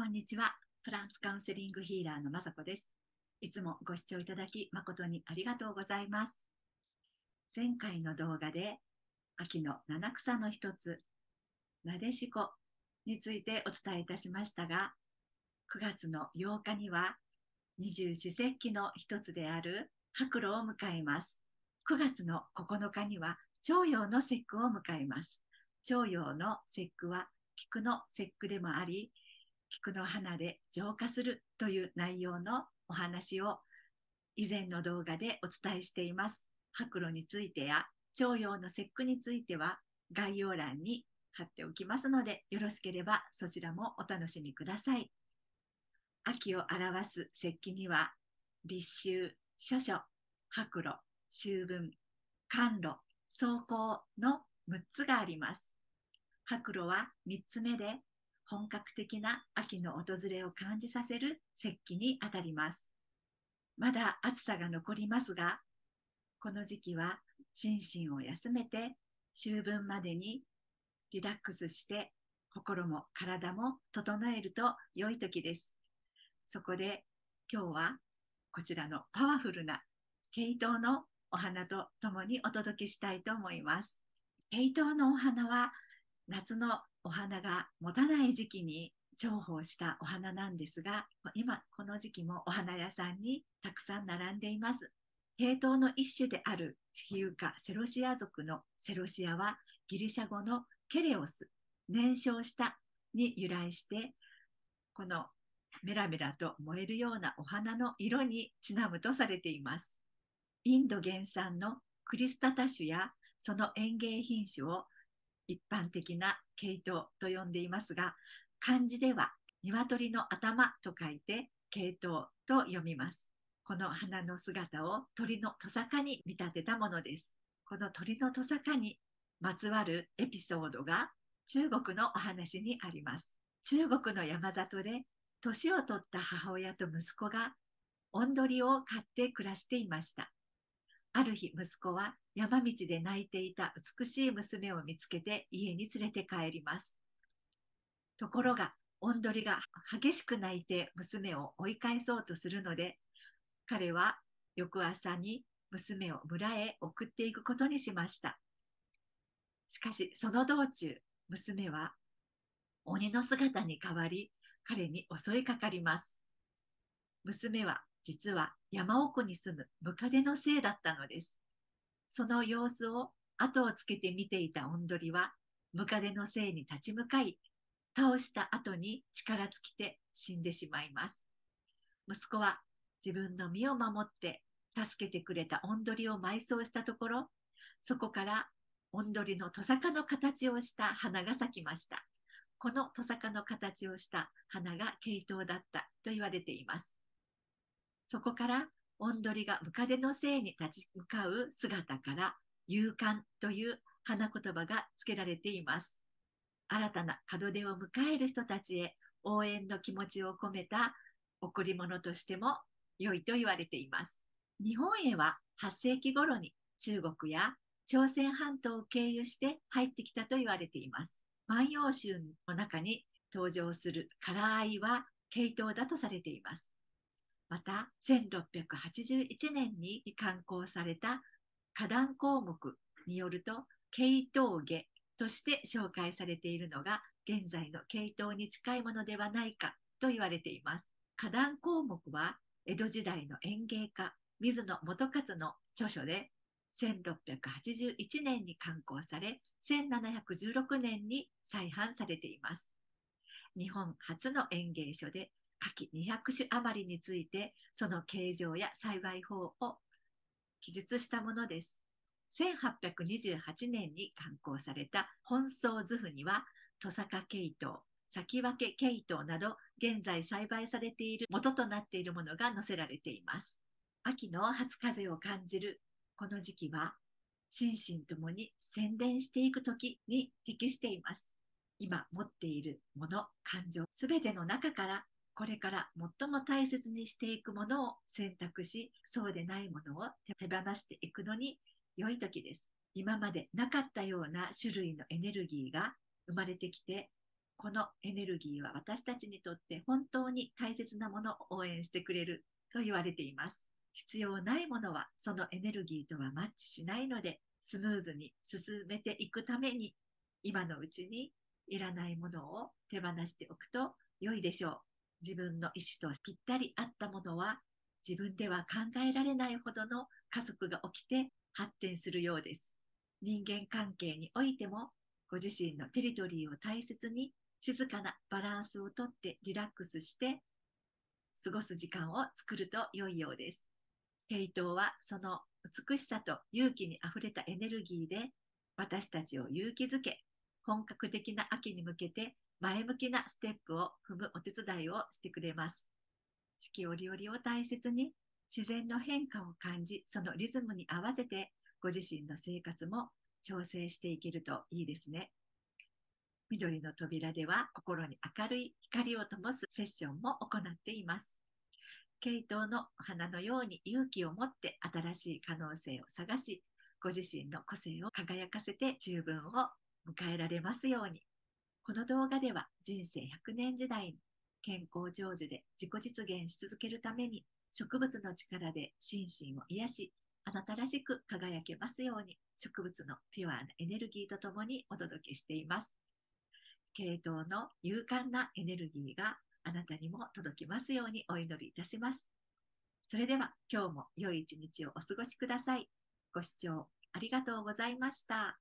こんにちは。プランツカウンセリングヒーラーのまさこです。いつもご視聴いただき誠にありがとうございます。前回の動画で秋の七草の一つ、なでしこについてお伝えいたしましたが、9月の8日には二十四節気の一つである白露を迎えます。9月の9日には重陽の節句を迎えます。重陽の節句は菊の節句でもあり、菊の花で浄化するという内容のお話を以前の動画でお伝えしています。白露についてや重陽の節句については概要欄に貼っておきますので、よろしければそちらもお楽しみください。秋を表す節気には立秋、処暑、白露、秋分、寒露、霜降の6つがあります。白露は3つ目で、本格的な秋の訪れを感じさせる節気にあたります。まだ暑さが残りますが、この時期は心身を休めて、秋分までにリラックスして、心も体も整えると良い時です。そこで今日はこちらのパワフルなケイトウのお花とともにお届けしたいと思います。ケイトウのお花は夏のお花が持たない時期に重宝したお花なんですが、今この時期もお花屋さんにたくさん並んでいます。ケイトウの一種であるヒユ科セロシア属のセロシアはギリシャ語のケレオス、燃焼したに由来して、このメラメラと燃えるようなお花の色にちなむとされています。インド原産のクリスタタ種やその園芸品種を一般的なケイトウと呼んでいますが、漢字では鶏の頭と書いてケイトウと読みます。この花の姿を鳥のトサカに見立てたものです。この鳥のトサカにまつわるエピソードが中国のお話にあります。中国の山里で年を取った母親と息子がオンドリを飼って暮らしていました。ある日、息子は山道で泣いていた美しい娘を見つけて家に連れて帰ります。ところが、オンドリが激しく泣いて娘を追い返そうとするので、彼は翌朝に娘を村へ送っていくことにしました。しかし、その道中、娘は鬼の姿に変わり、彼に襲いかかります。娘は実は山奥に住むムカデのせいだったのです。その様子を後をつけて見ていたオンドリは、ムカデのせいに立ち向かい、倒した後に力尽きて死んでしまいます。息子は自分の身を守って助けてくれたオンドリを埋葬したところ、そこからオンドリのトサカの形をした花が咲きました。このトサカの形をした花がケイトウだったと言われています。そこから、オンドリがムカデのせいに立ち向かう姿から、勇敢という花言葉がつけられています。新たな門出を迎える人たちへ応援の気持ちを込めた贈り物としても良いと言われています。日本へは8世紀頃に中国や朝鮮半島を経由して入ってきたと言われています。万葉集の中に登場するからあいはケイトウだとされています。また、1681年に刊行された歌壇項目によると、ケイトウゲとして紹介されているのが、現在のケイトウに近いものではないかと言われています。歌壇項目は、江戸時代の園芸家、水野元勝の著書で、1681年に刊行され、1716年に再版されています。日本初の園芸書で、夏季200種余りについて、その形状や栽培法を記述したものです。1828年に刊行された本草図譜には、トサカケイトウ、咲分けケイトウなど、現在栽培されている元となっているものが載せられています。秋の初風を感じるこの時期は、心身ともに洗練していく時に適しています。今持っているもの、感情、すべての中から、これから最も大切にしていくものを選択し、そうでないものを手放していくのに良い時です。今までなかったような種類のエネルギーが生まれてきて、このエネルギーは私たちにとって本当に大切なものを応援してくれると言われています。必要ないものはそのエネルギーとはマッチしないので、スムーズに進めていくために、今のうちにいらないものを手放しておくと良いでしょう。自分の意思とぴったり合ったものは、自分では考えられないほどの加速が起きて発展するようです。人間関係においても、ご自身のテリトリーを大切に、静かなバランスをとってリラックスして過ごす時間を作ると良いようです。ケイトウはその美しさと勇気にあふれたエネルギーで私たちを勇気づけ、本格的な秋に向けて前向きなステップを踏むお手伝いをしてくれます。四季折々を大切に自然の変化を感じ、そのリズムに合わせてご自身の生活も調整していけるといいですね。緑の扉では心に明るい光を灯すセッションも行っています。ケイトウの花のように勇気を持って新しい可能性を探し、ご自身の個性を輝かせて十分を迎えられますように。この動画では人生100年時代に健康長寿で自己実現し続けるために植物の力で心身を癒し、あなたらしく輝けますように植物のピュアなエネルギーとともにお届けしています。ケイトウの勇敢なエネルギーがあなたにも届きますようにお祈りいたします。それでは今日も良い一日をお過ごしください。ご視聴ありがとうございました。